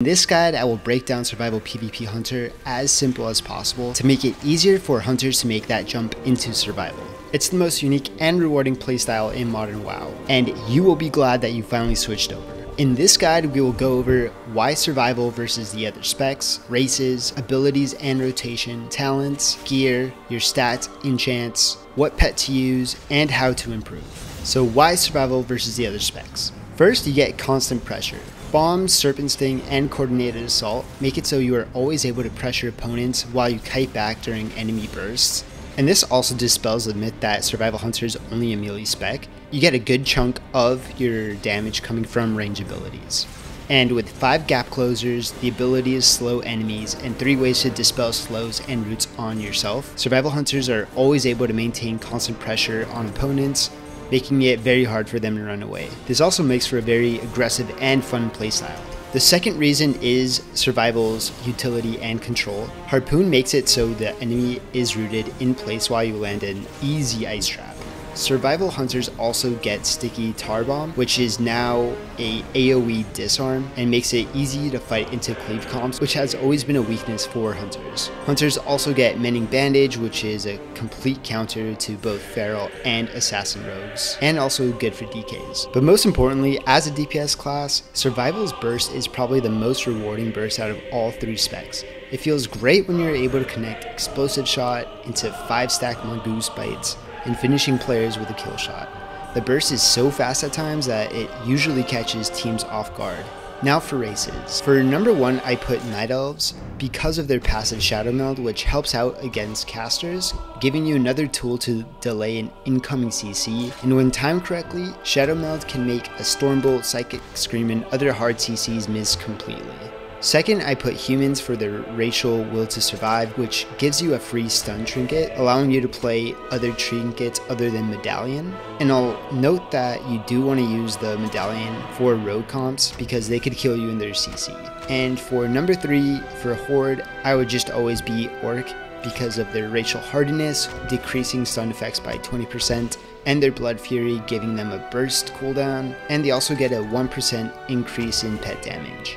In this guide, I will break down Survival PvP Hunter as simple as possible to make it easier for hunters to make that jump into survival. It's the most unique and rewarding playstyle in modern WoW, and you will be glad that you finally switched over. In this guide, we will go over why survival versus the other specs, races, abilities and rotation, talents, gear, your stats, enchants, what pet to use, and how to improve. So why survival versus the other specs? First, you get constant pressure. Bombs, Serpent Sting, and Coordinated Assault make it so you are always able to pressure opponents while you kite back during enemy bursts. And this also dispels the myth that Survival Hunter is only a melee spec. You get a good chunk of your damage coming from range abilities. And with 5 gap closers, the ability to slow enemies, and 3 ways to dispel slows and roots on yourself, Survival Hunters are always able to maintain constant pressure on opponents, making it very hard for them to run away. This also makes for a very aggressive and fun playstyle. The second reason is survival's utility and control. Harpoon makes it so the enemy is rooted in place while you land an easy ice trap. Survival Hunters also get Sticky Tar Bomb, which is now a AoE disarm and makes it easy to fight into cleave comps, which has always been a weakness for hunters. Hunters also get Mending Bandage, which is a complete counter to both feral and assassin rogues, and also good for DKs. But most importantly, as a DPS class, Survival's burst is probably the most rewarding burst out of all 3 specs. It feels great when you're able to connect Explosive Shot into 5-stack Mongoose Bites, and finishing players with a kill shot. The burst is so fast at times that it usually catches teams off guard. Now for races. For number 1, I put Night Elves because of their passive Shadow Meld, which helps out against casters, giving you another tool to delay an incoming CC, and when timed correctly, Shadow Meld can make a Stormbolt, Psychic Scream, and other hard CCs miss completely. Second, I put humans for their racial will to survive, which gives you a free stun trinket, allowing you to play other trinkets other than medallion. And I'll note that you do want to use the medallion for rogue comps because they could kill you in their CC. And for number 3, for Horde, I would just always be Orc because of their racial hardiness, decreasing stun effects by 20%, and their blood fury, giving them a burst cooldown, and they also get a 1% increase in pet damage.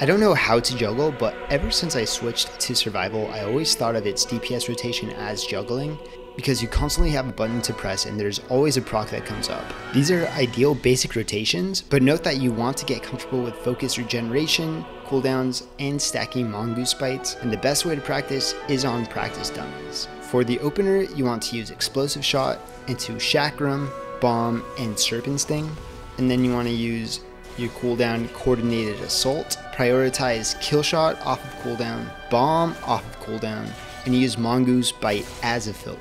I don't know how to juggle, but ever since I switched to survival, I always thought of its DPS rotation as juggling, because you constantly have a button to press and there's always a proc that comes up. These are ideal basic rotations, but note that you want to get comfortable with focus regeneration, cooldowns, and stacking Mongoose Bites, and the best way to practice is on practice dummies. For the opener, you want to use Explosive Shot into Chakram, Bomb, and Serpent Sting, and then you want to use your cooldown Coordinated Assault, prioritize Kill Shot off of cooldown, Bomb off of cooldown, and use Mongoose Bite as a filter.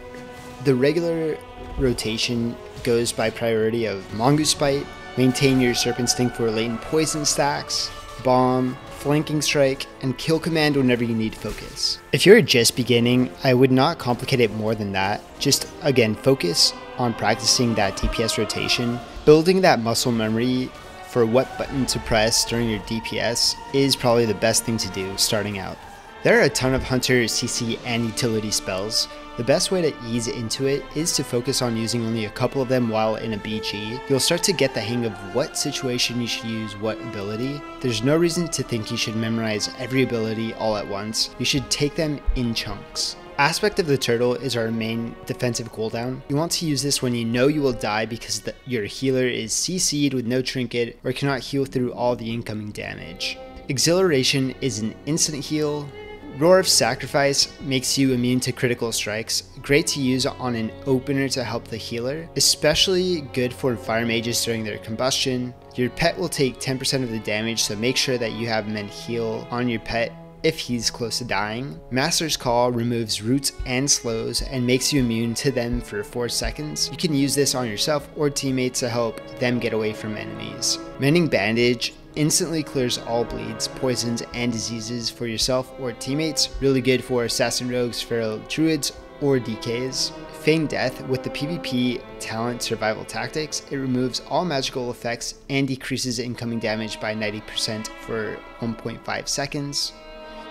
The regular rotation goes by priority of Mongoose Bite, maintain your Serpent Sting for latent poison stacks, Bomb, flanking strike, and kill command whenever you need focus. If you're just beginning, I would not complicate it more than that. Just again, focus on practicing that DPS rotation, building that muscle memory for what button to press during your DPS is probably the best thing to do starting out. There are a ton of hunter, CC, and utility spells. The best way to ease into it is to focus on using only a couple of them while in a BG. You'll start to get the hang of what situation you should use what ability. There's no reason to think you should memorize every ability all at once. You should take them in chunks. Aspect of the Turtle is our main defensive cooldown. You want to use this when you know you will die because your healer is CC'd with no trinket or cannot heal through all the incoming damage. Exhilaration is an instant heal. Roar of Sacrifice makes you immune to critical strikes. Great to use on an opener to help the healer, especially good for fire mages during their combustion. Your pet will take 10% of the damage, so make sure that you have Mend Heal on your pet if he's close to dying. Master's Call removes roots and slows and makes you immune to them for 4 seconds. You can use this on yourself or teammates to help them get away from enemies. Mending Bandage instantly clears all bleeds, poisons, and diseases for yourself or teammates. Really good for assassin rogues, feral druids, or DKs. Feigned Death, with the PvP talent survival tactics, it removes all magical effects and decreases incoming damage by 90% for 1.5 seconds.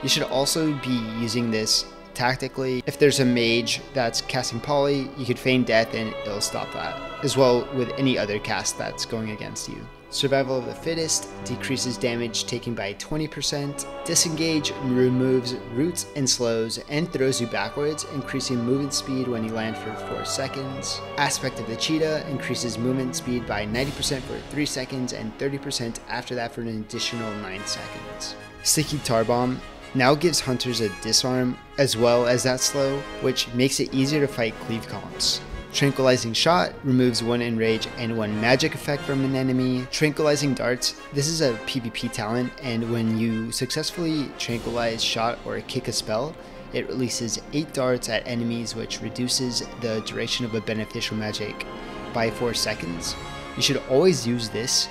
You should also be using this tactically. If there's a mage that's casting poly, you could feign death and it'll stop that, as well with any other cast that's going against you. Survival of the Fittest decreases damage taken by 20%. Disengage removes roots and slows and throws you backwards, increasing movement speed when you land for 4 seconds. Aspect of the Cheetah increases movement speed by 90% for 3 seconds and 30% after that for an additional 9 seconds. Sticky Tar Bomb now gives hunters a disarm as well as that slow, which makes it easier to fight cleave columns. Tranquilizing Shot removes 1 enrage and 1 magic effect from an enemy. Tranquilizing Darts, this is a PvP talent, and when you successfully tranquilize, shot, or kick a spell, it releases 8 darts at enemies, which reduces the duration of a beneficial magic by 4 seconds. You should always use this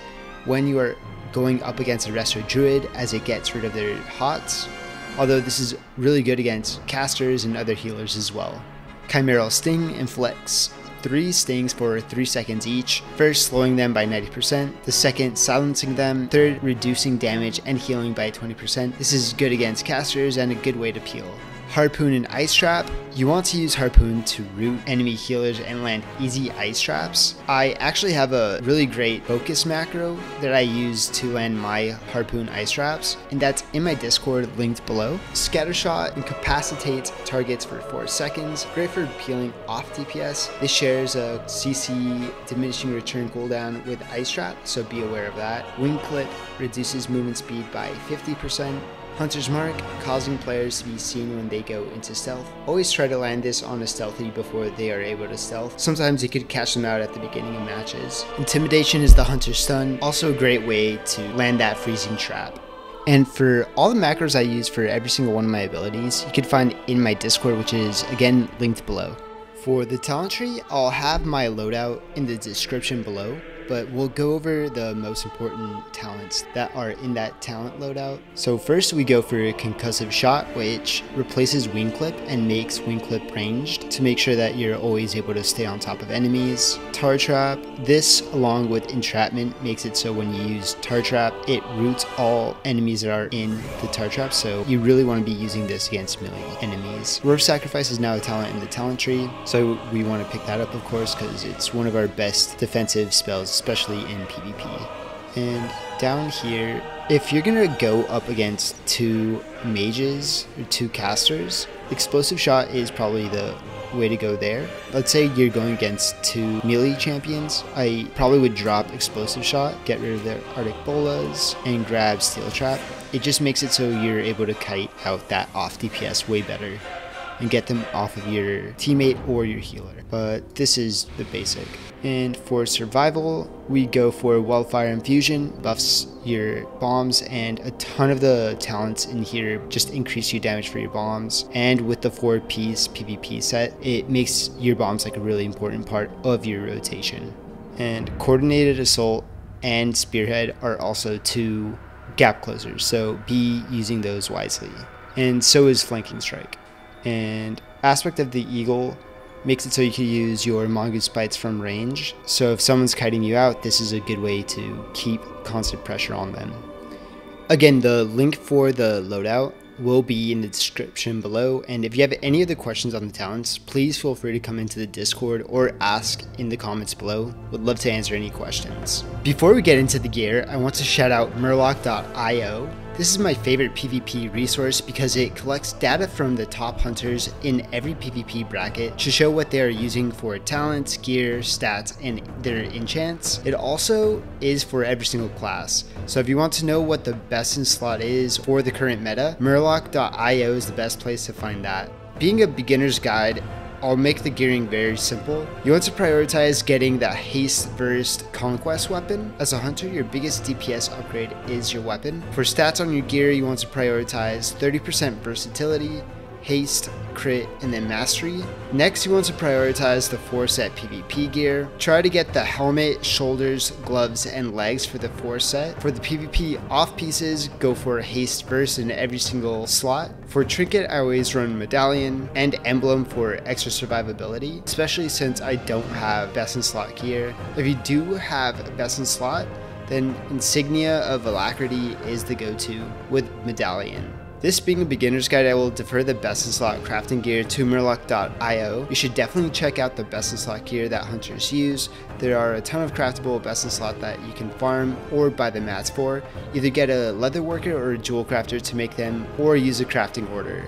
when you are going up against a Rest or Druid, as it gets rid of their HOTs, although this is really good against casters and other healers as well. Chimera's Sting inflicts 3 stings for 3 seconds each, first slowing them by 90%, the second silencing them, third reducing damage and healing by 20%. This is good against casters and a good way to peel. Harpoon and Ice Trap. You want to use Harpoon to root enemy healers and land easy Ice Traps. I actually have a really great focus macro that I use to land my Harpoon Ice Traps, and that's in my Discord linked below. Scattershot incapacitates targets for 4 seconds. Great for peeling off DPS. This shares a CC diminishing return cooldown with Ice Trap, so be aware of that. Wing Clip reduces movement speed by 50%. Hunter's Mark, causing players to be seen when they go into stealth. Always try to land this on a stealthy before they are able to stealth. Sometimes you could catch them out at the beginning of matches. Intimidation is the Hunter's Stun, also a great way to land that freezing trap. And for all the macros I use for every single one of my abilities, you can find in my Discord, which is again linked below. For the talent tree, I'll have my loadout in the description below, but we'll go over the most important talents that are in that talent loadout. So first we go for a Concussive Shot, which replaces Wing Clip and makes Wing Clip ranged to make sure that you're always able to stay on top of enemies. Tar Trap, this along with Entrapment makes it so when you use Tar Trap, it roots all enemies that are in the Tar Trap, so you really want to be using this against melee enemies. Roar of Sacrifice is now a talent in the talent tree, so we want to pick that up, of course, because it's one of our best defensive spells, especially in PvP. And down here, if you're gonna go up against 2 mages or 2 casters, Explosive Shot is probably the way to go there. Let's say you're going against 2 melee champions, I probably would drop Explosive Shot, get rid of their Arctic Bolas, and grab Steel Trap. It just makes it so you're able to kite out that off DPS way better and get them off of your teammate or your healer. But this is the basic. And for survival, we go for Wildfire Infusion, buffs your bombs, and a ton of the talents in here just increase your damage for your bombs. And with the 4-piece PvP set, it makes your bombs like a really important part of your rotation. And Coordinated Assault and Spearhead are also 2 gap closers, so be using those wisely. And so is Flanking Strike. And Aspect of the Eagle makes it so you can use your Mongoose Bites from range, so if someone's kiting you out, this is a good way to keep constant pressure on them. Again, the link for the loadout will be in the description below, and if you have any other questions on the talents, please feel free to come into the Discord or ask in the comments below. Would love to answer any questions. Before we get into the gear, I want to shout out Murloc.io. This is my favorite PvP resource because it collects data from the top hunters in every PvP bracket to show what they are using for talents, gear, stats, and their enchants. It also is for every single class, so if you want to know what the best in slot is for the current meta, Murloc.io is the best place to find that. Being a beginner's guide, I'll make the gearing very simple. You want to prioritize getting the haste versed conquest weapon. As a hunter, your biggest DPS upgrade is your weapon. For stats on your gear, you want to prioritize 30% versatility, haste, crit, and then mastery. Next, you want to prioritize the 4-set PvP gear. Try to get the helmet, shoulders, gloves, and legs for the 4-set. For the PvP off pieces, go for haste burst in every single slot. For trinket, I always run medallion and emblem for extra survivability, especially since I don't have best in slot gear. If you do have best in slot, then insignia of alacrity is the go-to with medallion. This being a beginner's guide, I will defer the best in slot crafting gear to Murloc.io. You should definitely check out the best in slot gear that hunters use. There are a ton of craftable best in slot that you can farm or buy the mats for. Either get a leather worker or a jewel crafter to make them, or use a crafting order.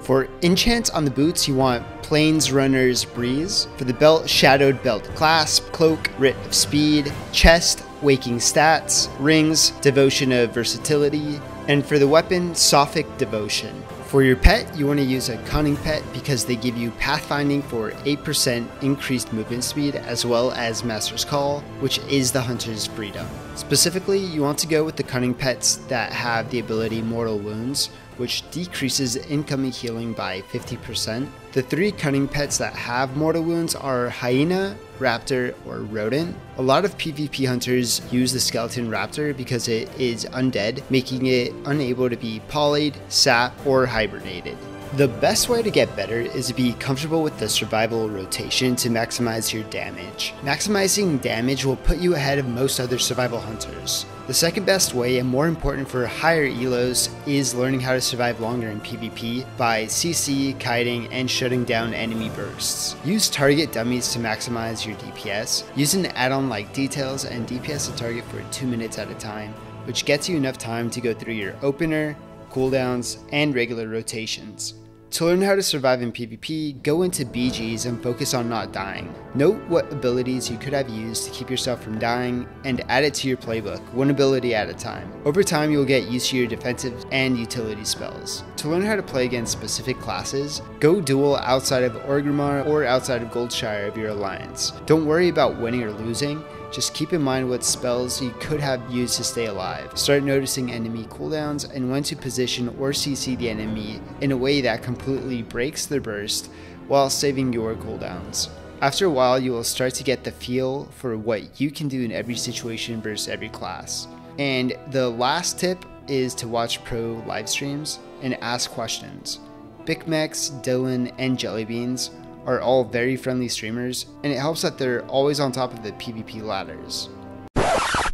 For enchants on the boots, you want Plains Runner's Breeze. For the belt, Shadowed Belt Clasp, Cloak, Writ of Speed, Chest, Waking Stats, Rings, Devotion of Versatility, and for the weapon, Sophic Devotion. For your pet, you want to use a Cunning Pet because they give you Pathfinding for 8% increased movement speed, as well as Master's Call, which is the hunter's freedom. Specifically, you want to go with the Cunning Pets that have the ability Mortal Wounds, which decreases incoming healing by 50%. The three cunning pets that have mortal wounds are Hyena, Raptor, or Rodent. A lot of PvP hunters use the Skeleton Raptor because it is undead, making it unable to be polyed, sapped, or hibernated. The best way to get better is to be comfortable with the survival rotation to maximize your damage. Maximizing damage will put you ahead of most other survival hunters. The second best way, and more important for higher elos, is learning how to survive longer in PvP by CC, kiting, and shutting down enemy bursts. Use target dummies to maximize your DPS. Use an add-on like Details and DPS a target for 2 minutes at a time, which gets you enough time to go through your opener, cooldowns, and regular rotations. To learn how to survive in PvP, go into BGs and focus on not dying. Note what abilities you could have used to keep yourself from dying and add it to your playbook, one ability at a time. Over time, you'll get used to your defensive and utility spells. To learn how to play against specific classes, go duel outside of Orgrimmar or outside of Goldshire of your alliance. Don't worry about winning or losing, just keep in mind what spells you could have used to stay alive. Start noticing enemy cooldowns and when to position or CC the enemy in a way that completely breaks their burst while saving your cooldowns. After a while, you will start to get the feel for what you can do in every situation versus every class. And the last tip is to watch pro livestreams and ask questions. BicMex, Dylan, and Jellybeans are all very friendly streamers, and it helps that they're always on top of the PvP ladders.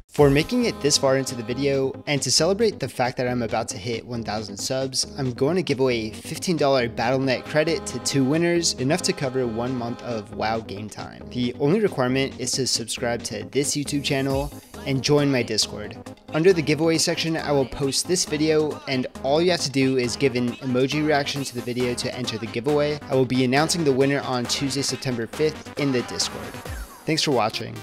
For making it this far into the video, and to celebrate the fact that I'm about to hit 1,000 subs, I'm going to give away $15 BattleNet credit to 2 winners, enough to cover 1 month of WoW game time. The only requirement is to subscribe to this YouTube channel and join my Discord. Under the giveaway section, I will post this video, and all you have to do is give an emoji reaction to the video to enter the giveaway. I will be announcing the winner on Tuesday, September 5th in the Discord. Thanks for watching.